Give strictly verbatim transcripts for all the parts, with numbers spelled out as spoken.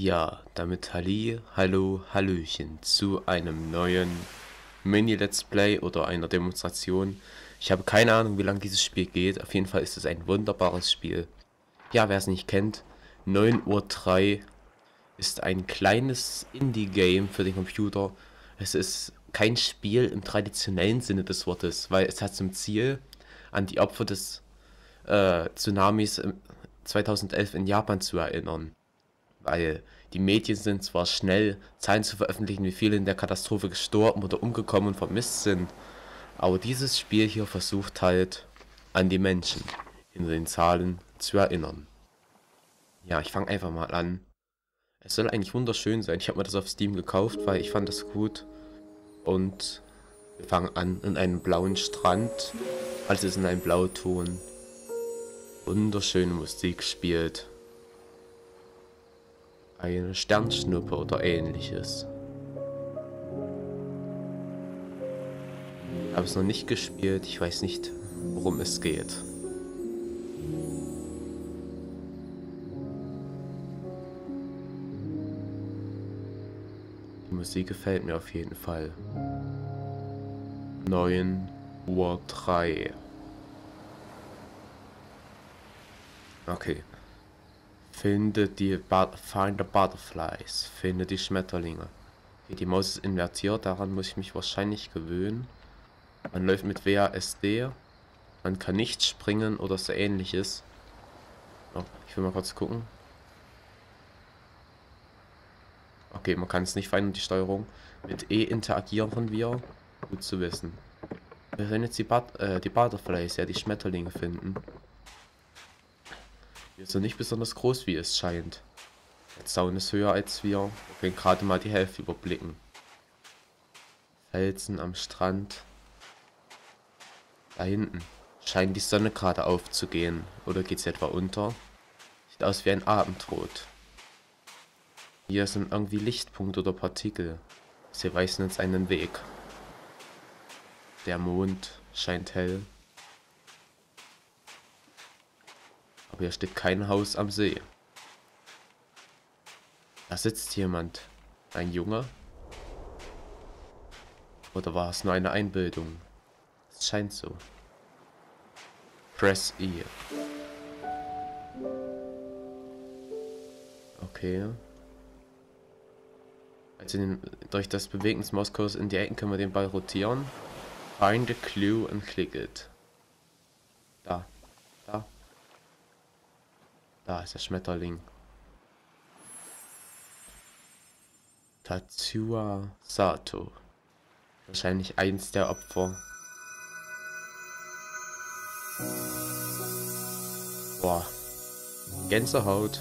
Ja, damit Halli, hallo, hallöchen zu einem neuen Mini-Let's Play oder einer Demonstration. Ich habe keine Ahnung, wie lange dieses Spiel geht. Auf jeden Fall ist es ein wunderbares Spiel. Ja, wer es nicht kennt, neun Uhr drei ist ein kleines Indie-Game für den Computer. Es ist kein Spiel im traditionellen Sinne des Wortes, weil es hat zum Ziel, an die Opfer des äh, Tsunamis zweitausendelf in Japan zu erinnern. Weil die Medien sind zwar schnell, Zahlen zu veröffentlichen, wie viele in der Katastrophe gestorben oder umgekommen und vermisst sind, aber dieses Spiel hier versucht halt, an die Menschen in den Zahlen zu erinnern. Ja, ich fange einfach mal an. Es soll eigentlich wunderschön sein. Ich habe mir das auf Steam gekauft, weil ich fand das gut. Und wir fangen an in einem blauen Strand, also ist in einem Blauton. Wunderschöne Musik spielt. Eine Sternschnuppe oder ähnliches. Ich habe es noch nicht gespielt, ich weiß nicht, worum es geht. Die Musik gefällt mir auf jeden Fall. neun Uhr drei. Okay. Finde die But Find the Butterflies. Finde die Schmetterlinge. Okay, die Maus ist invertiert, daran muss ich mich wahrscheinlich gewöhnen. Man läuft mit W A S D. Man kann nicht springen oder so ähnliches. Oh, ich will mal kurz gucken. Okay, man kann es nicht verändern, die Steuerung. Mit E interagieren wir. Gut zu wissen. Wir können jetzt die, But äh, die Butterflies, ja, die Schmetterlinge finden. Die ist ja nicht besonders groß, wie es scheint. Der Zaun ist höher als wir. Wir können gerade mal die Hälfte überblicken. Felsen am Strand. Da hinten scheint die Sonne gerade aufzugehen. Oder geht sie etwa unter? Sieht aus wie ein Abendrot. Hier sind irgendwie Lichtpunkte oder Partikel. Sie weisen uns einen Weg. Der Mond scheint hell. Aber hier steht kein Haus am See. Da sitzt jemand. Ein Junge? Oder war es nur eine Einbildung? Es scheint so. Press E. Okay. Also den, durch das Bewegen des Mauskurs in die Ecken können wir den Ball rotieren. Find the clue and click it. Da. Da. Da ist der Schmetterling. Tatsuya Sato. Wahrscheinlich eins der Opfer. Boah. Gänsehaut.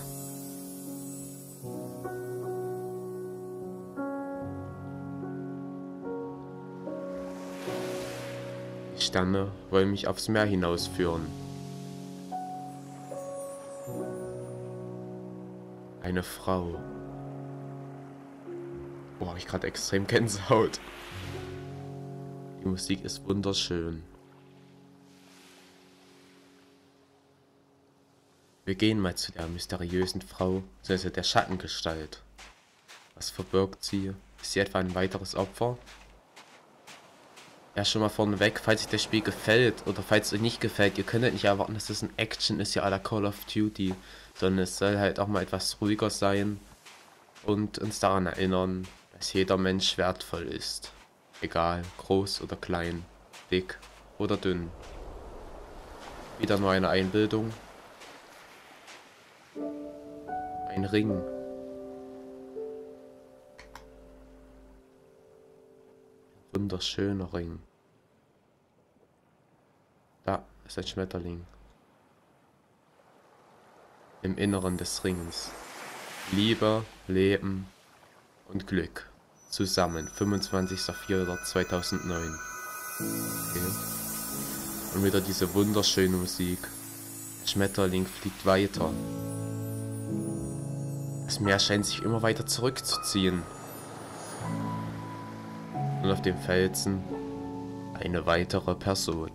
Die Sterne wollen mich aufs Meer hinausführen. Eine Frau. Boah, hab ich gerade extrem Gänsehaut. Die Musik ist wunderschön. Wir gehen mal zu der mysteriösen Frau, also der Schattengestalt. Was verbirgt sie? Ist sie etwa ein weiteres Opfer? Ja, schon mal vorneweg, falls euch das Spiel gefällt oder falls es euch nicht gefällt, ihr könntet nicht erwarten, dass das ein Action ist, ja, à la Call of Duty, sondern es soll halt auch mal etwas ruhiger sein und uns daran erinnern, dass jeder Mensch wertvoll ist. Egal, groß oder klein, dick oder dünn. Wieder nur eine Einbildung. Ein Ring. Wunderschöner Ring. Da ist ein Schmetterling. Im Inneren des Rings. Liebe, Leben und Glück. Zusammen. fünfundzwanzigster vierter zweitausendneun. Okay. Und wieder diese wunderschöne Musik. Der Schmetterling fliegt weiter. Das Meer scheint sich immer weiter zurückzuziehen. Und auf dem Felsen eine weitere Person.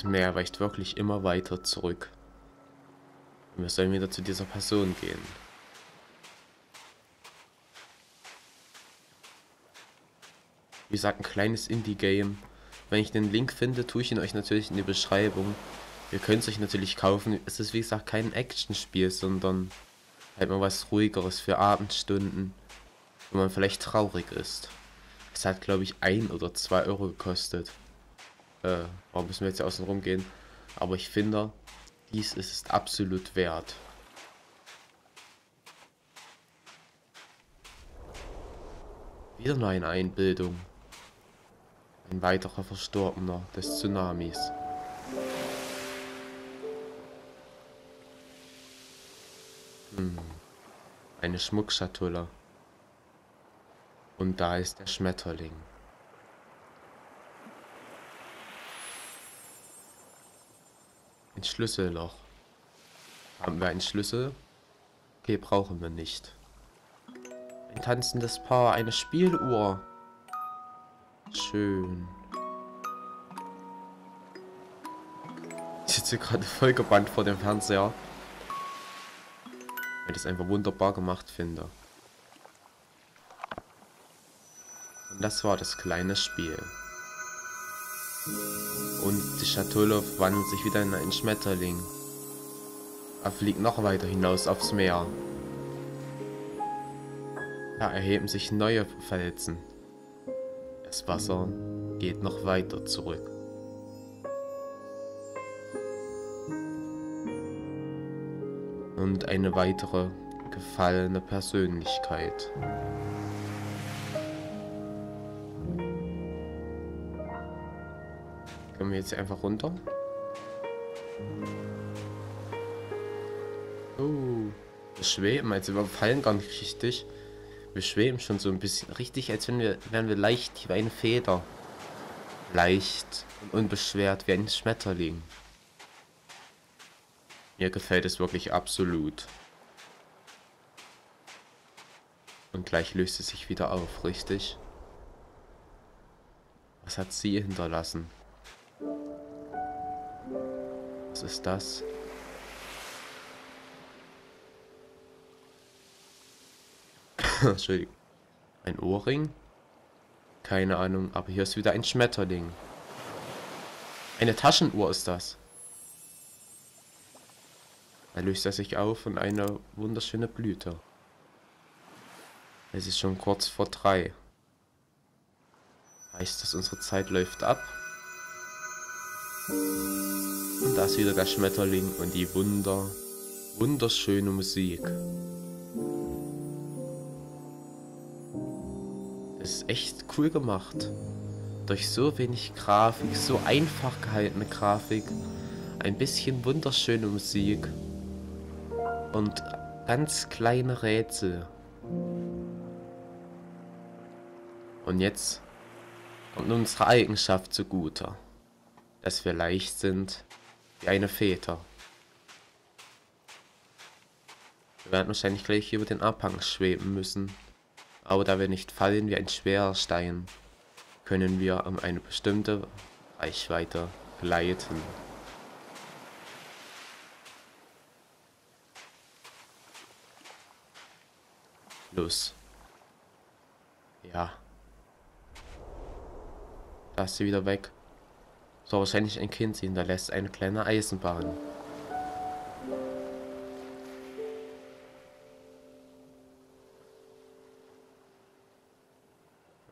Das Meer weicht wirklich immer weiter zurück. Und wir sollen wieder zu dieser Person gehen. Wie gesagt, ein kleines Indie-Game. Wenn ich den Link finde, tue ich ihn euch natürlich in die Beschreibung. Ihr könnt es euch natürlich kaufen. Es ist wie gesagt kein Actionspiel, sondern halt mal was Ruhigeres für Abendstunden, wo man vielleicht traurig ist. Es hat glaube ich ein oder zwei Euro gekostet. Äh, warum müssen wir jetzt hier außen rum gehen? Aber ich finde, dies ist es absolut wert. Wieder nur eine Einbildung. Ein weiterer Verstorbener des Tsunamis. Hm. Eine Schmuckschatulle. Und da ist der Schmetterling. Ein Schlüsselloch. Haben wir einen Schlüssel? Okay, brauchen wir nicht. Ein tanzendes Paar, eine Spieluhr. Schön. Ich sitze gerade vollgebannt vor dem Fernseher, weil ich das einfach wunderbar gemacht finde. Und das war das kleine Spiel. Und die Schatulle wandelt sich wieder in einen Schmetterling. Er fliegt noch weiter hinaus aufs Meer. Da erheben sich neue Felsen. Das Wasser geht noch weiter zurück. Und eine weitere gefallene Persönlichkeit. Können wir jetzt einfach runter? Uh, wir schweben, also wir fallen gar nicht richtig. Wir schweben schon so ein bisschen richtig, als wenn wir, wären wir leicht wie eine Feder. Leicht und unbeschwert wie ein Schmetterling. Mir gefällt es wirklich absolut. Und gleich löst es sich wieder auf, richtig? Was hat sie hinterlassen? Was ist das? Entschuldigung. Ein Ohrring? Keine Ahnung, aber hier ist wieder ein Schmetterling. Eine Taschenuhr ist das. Da löst er sich auf und eine wunderschöne Blüte. Es ist schon kurz vor drei. Heißt das, unsere Zeit läuft ab? Und da ist wieder der Schmetterling und die wunder, wunderschöne Musik. Ist echt cool gemacht. Durch so wenig Grafik, so einfach gehaltene Grafik, ein bisschen wunderschöne Musik und ganz kleine Rätsel. Und jetzt kommt unsere Eigenschaft zugute, dass wir leicht sind wie eine Feder. Wir werden wahrscheinlich gleich über den Abhang schweben müssen. Aber da wir nicht fallen wie ein schwerer Stein, können wir um eine bestimmte Reichweite gleiten. Los. Ja. Da ist sie wieder weg. So, wahrscheinlich ein Kind, sie hinterlässt eine kleine Eisenbahn.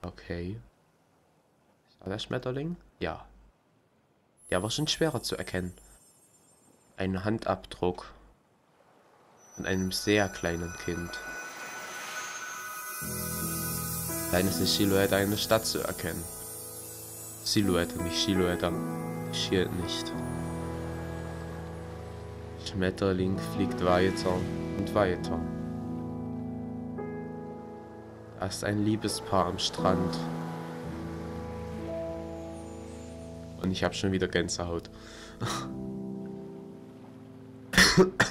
Okay. Ist da der Schmetterling? Ja. Der war schon schwerer zu erkennen. Ein Handabdruck von einem sehr kleinen Kind. Dann ist die Silhouette einer Stadt zu erkennen. Silhouette, nicht Silhouette. Schild nicht. Schmetterling fliegt weiter und weiter. Da ist ein Liebespaar am Strand. Und ich habe schon wieder Gänsehaut.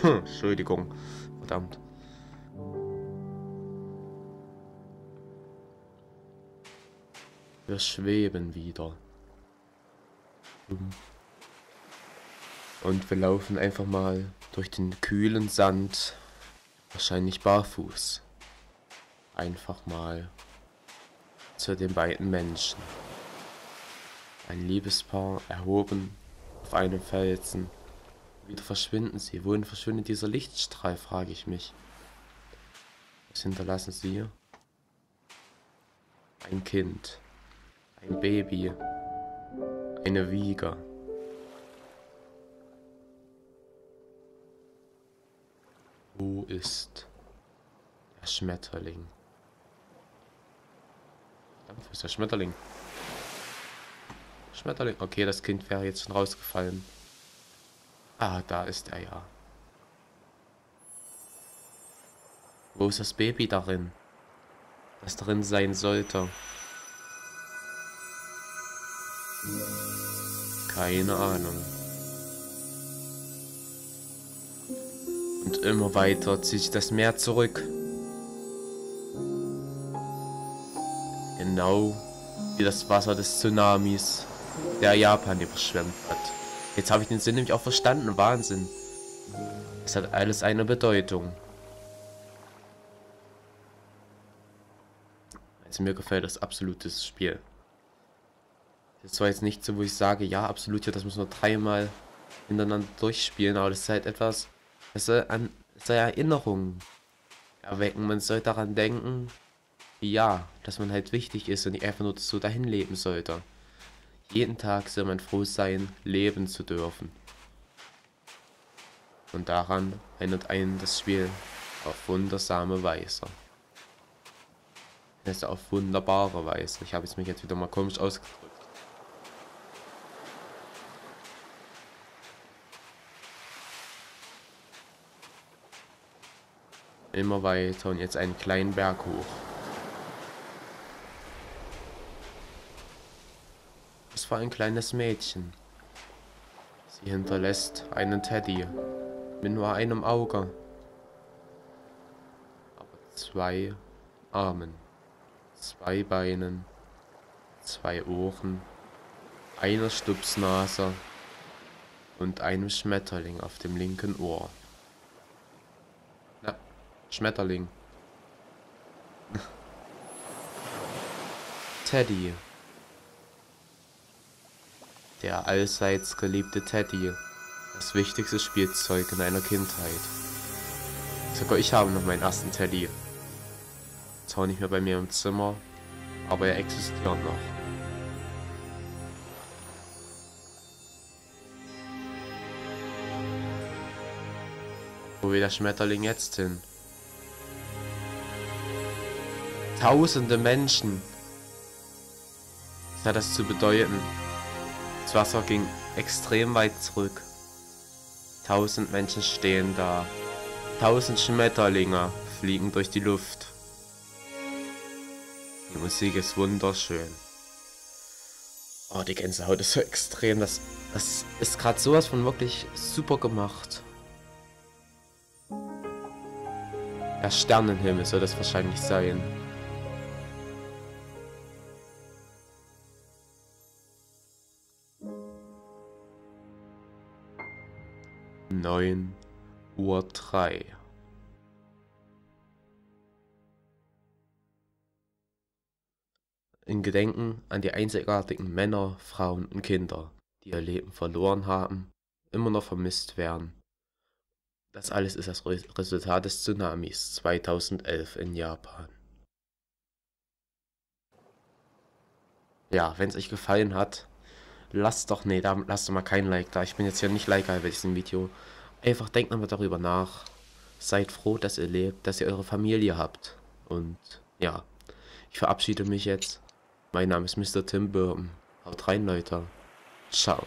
Entschuldigung. Verdammt. Wir schweben wieder. Und wir laufen einfach mal durch den kühlen Sand, wahrscheinlich barfuß, einfach mal zu den beiden Menschen. Ein Liebespaar, erhoben auf einem Felsen. Wieder verschwinden sie. Wohin verschwindet dieser Lichtstrahl, frage ich mich. Was hinterlassen sie? Ein Kind, ein Baby, eine Wiege. Wo ist der Schmetterling? Wo ist der Schmetterling? Schmetterling. Okay, das Kind wäre jetzt schon rausgefallen. Ah, da ist er ja. Wo ist das Baby darin? Das drin sein sollte. Keine Ahnung. Und immer weiter zieht sich das Meer zurück. Genau wie das Wasser des Tsunamis, der Japan überschwemmt hat. Jetzt habe ich den Sinn nämlich auch verstanden. Wahnsinn. Es hat alles eine Bedeutung. Also mir gefällt das absolutes Spiel. Das ist zwar jetzt nicht so, wo ich sage, ja, absolut, ja, das muss nur dreimal hintereinander durchspielen, aber das ist halt etwas, das soll an das soll Erinnerungen erwecken. Man soll daran denken, ja, dass man halt wichtig ist und nicht einfach nur so dahin leben sollte. Jeden Tag soll man froh sein, leben zu dürfen. Und daran erinnert einen das Spiel auf wundersame Weise. Das ist auf wunderbare Weise. Ich habe es mich jetzt wieder mal komisch ausgedrückt. Immer weiter und jetzt einen kleinen Berg hoch. Es war ein kleines Mädchen. Sie hinterlässt einen Teddy mit nur einem Auge, aber zwei Armen, zwei Beinen, zwei Ohren, einer Stupsnase und einem Schmetterling auf dem linken Ohr. Na, Schmetterling. Teddy. Der allseits geliebte Teddy. Das wichtigste Spielzeug in einer Kindheit. Sogar ich habe noch meinen ersten Teddy. Zwar nicht mehr bei mir im Zimmer, aber er existiert noch. Wo will der Schmetterling jetzt hin? Tausende Menschen! Was hat das zu bedeuten? Das Wasser ging extrem weit zurück. Tausend Menschen stehen da. Tausend Schmetterlinge fliegen durch die Luft. Die Musik ist wunderschön. Oh, die Gänsehaut ist so extrem. Das, das ist gerade sowas von wirklich super gemacht. Der Sternenhimmel soll das wahrscheinlich sein. neun Uhr drei. In Gedenken an die einzigartigen Männer, Frauen und Kinder, die ihr Leben verloren haben, immer noch vermisst werden. Das alles ist das Resultat des Tsunamis zweitausendelf in Japan. Ja, wenn es euch gefallen hat, lasst doch, nee, da, lasst doch mal kein Like da. Ich bin jetzt hier nicht Like-Hal bei diesem Video. Einfach denkt mal darüber nach. Seid froh, dass ihr lebt, dass ihr eure Familie habt. Und ja, ich verabschiede mich jetzt. Mein Name ist Mister TimBourbon. Haut rein, Leute. Ciao.